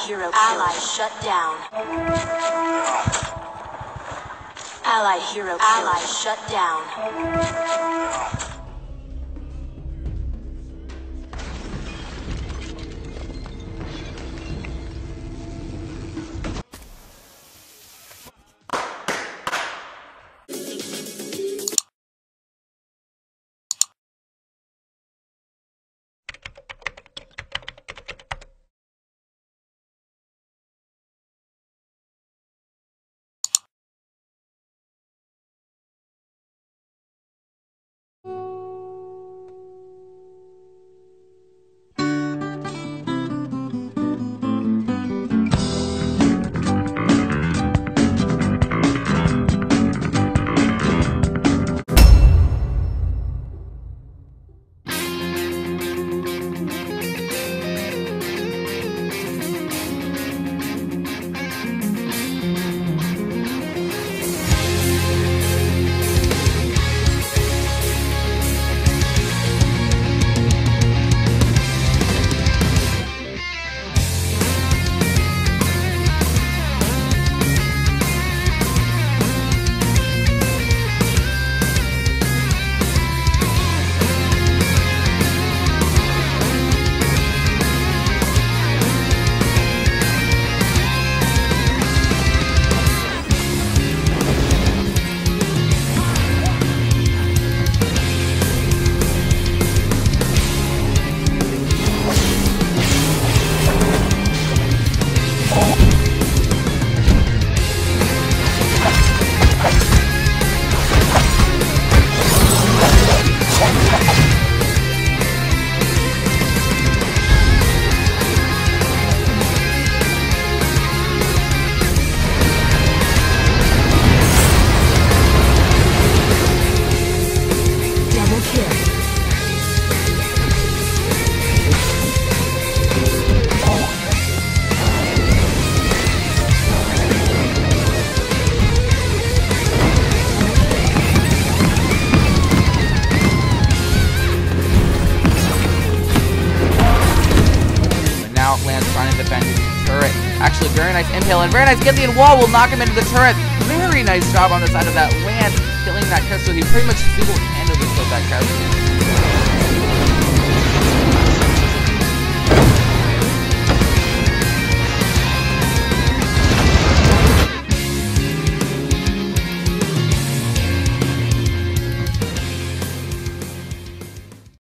Hero killed. Ally shut down. Ally hero killed. Ally shut down. Very nice impale and very nice Githian wall will knock him into the turret. Very nice job on the side of that land, killing that crystal. He pretty much single-handedly killed that crystal.